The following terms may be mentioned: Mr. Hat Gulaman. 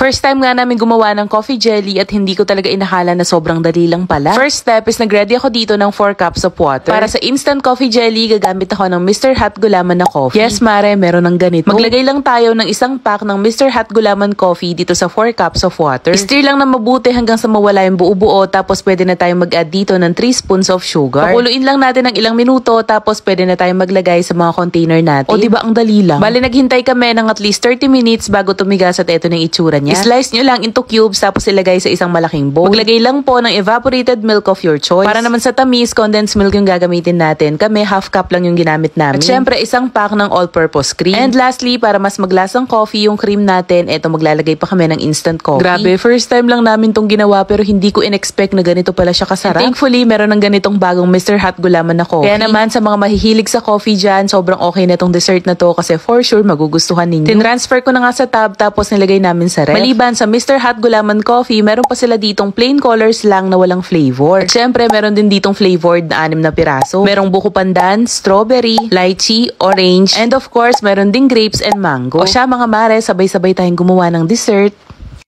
First time nga namin gumawa ng coffee jelly at hindi ko talaga inakala na sobrang dali lang pala. First step is nag-ready ako dito ng 4 cups of water. Para sa instant coffee jelly, gagamit ako ng Mr. Hat Gulaman na coffee. Yes, mare, meron ng ganito. Maglagay lang tayo ng isang pack ng Mr. Hat Gulaman coffee dito sa 4 cups of water. I-stir lang na mabuti hanggang sa mawala yung buo-buo, tapos pwede na tayo mag-add dito ng 3 spoons of sugar. Pakuluin lang natin ng ilang minuto, tapos pwede na tayo maglagay sa mga container natin. O diba ang dali lang? Bale, naghintay kami ng at least 30 minutes bago tumigas at eto ng itsura niya. I-slice nyo lang into cubes tapos ilagay sa isang malaking bowl. Maglagay lang po ng evaporated milk of your choice. Para naman sa tamis, condensed milk yung gagamitin natin. Kami, half cup lang yung ginamit namin. At syempre, isang pack ng all-purpose cream. And lastly, para mas maglasang coffee yung cream natin, eto maglalagay pa kami ng instant coffee. Grabe, first time lang namin tong ginawa pero hindi ko in-expect na ganito pala siya kasarap. And thankfully, meron ng ganitong bagong Mr. Hat Gulaman na coffee. Kaya naman sa mga mahihilig sa coffee dyan, sobrang okay na tong dessert na to kasi for sure magugustuhan ninyo. Tinransfer ko na nga sa tab tapos nilagay namin sa ref. Maliban sa Mr. Hat Gulaman coffee, meron pa sila ditong plain colors lang na walang flavor. At syempre, meron din ditong flavored na 6 na piraso. Merong buko pandan, strawberry, lychee, orange, and of course, meron ding grapes and mango. O siya mga mare, sabay-sabay tayong gumawa ng dessert.